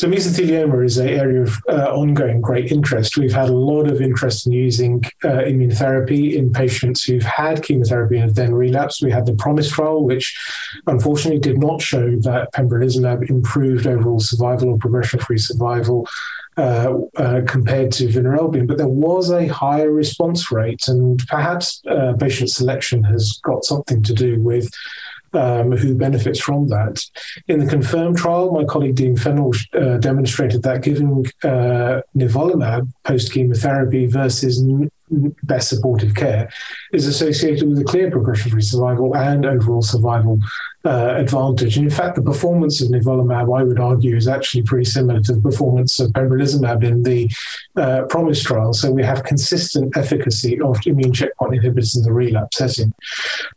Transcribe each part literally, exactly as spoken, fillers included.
So mesothelioma is an area of uh, ongoing great interest. We've had a lot of interest in using uh, immunotherapy in patients who've had chemotherapy and have then relapsed. We had the PROMISE trial, which unfortunately did not show that pembrolizumab improved overall survival or progression-free survival Uh, uh, compared to vinorelbine, but there was a higher response rate, and perhaps uh, patient selection has got something to do with um, who benefits from that. In the CONFIRM trial, my colleague Dean Fennell uh, demonstrated that giving uh, nivolumab post-chemotherapy versus best supportive care is associated with a clear progression-free survival and overall survival Uh, advantage. And in fact, the performance of nivolumab, I would argue, is actually pretty similar to the performance of pembrolizumab in the uh, PROMISE trial. So we have consistent efficacy of immune checkpoint inhibitors in the relapse setting.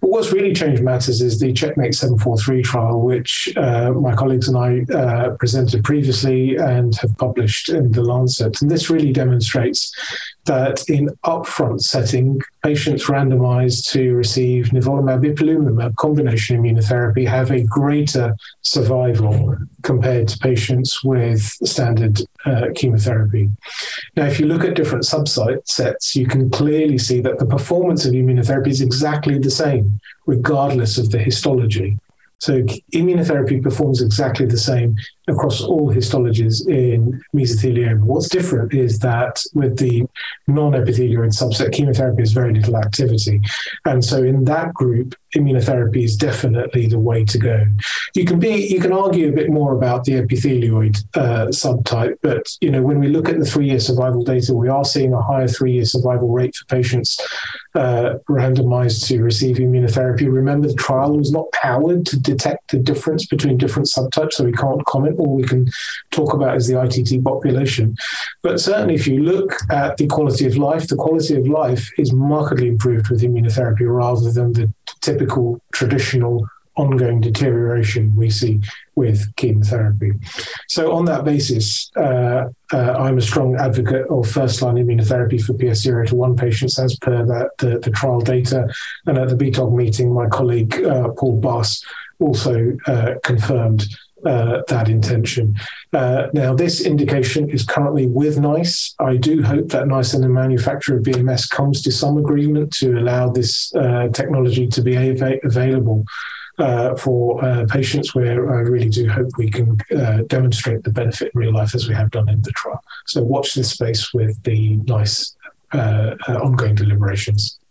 But what's really changed matters is the CheckMate seven forty-three trial, which uh, my colleagues and I uh, presented previously and have published in The Lancet. And this really demonstrates that in upfront setting, patients randomized to receive nivolumab ipilimumab combination immunotherapy have a greater survival compared to patients with standard uh, chemotherapy. Now, if you look at different subsets, you can clearly see that the performance of immunotherapy is exactly the same, regardless of the histology. So immunotherapy performs exactly the same across all histologies in mesothelioma. What's different is that with the non-epithelioid subset, chemotherapy has very little activity. And so in that group, immunotherapy is definitely the way to go. You can be, you can argue a bit more about the epithelioid uh, subtype, but you know, when we look at the three-year survival data, we are seeing a higher three-year survival rate for patients uh, randomized to receive immunotherapy. Remember, the trial was not powered to detect the difference between different subtypes, so we can't comment. All we can talk about is the I T T population. But certainly, if you look at the quality of life, the quality of life is markedly improved with immunotherapy rather than the typical traditional ongoing deterioration we see with chemotherapy. So on that basis, uh, uh, I'm a strong advocate of first-line immunotherapy for P S zero to one patients as per that, the, the trial data. And at the B T O G meeting, my colleague uh, Paul Bass also uh, confirmed Uh, that intention. Uh, now, this indication is currently with NICE. I do hope that NICE and the manufacturer of B M S comes to some agreement to allow this uh, technology to be av available uh, for uh, patients, where I really do hope we can uh, demonstrate the benefit in real life as we have done in the trial. So watch this space with the NICE uh, uh, ongoing deliberations.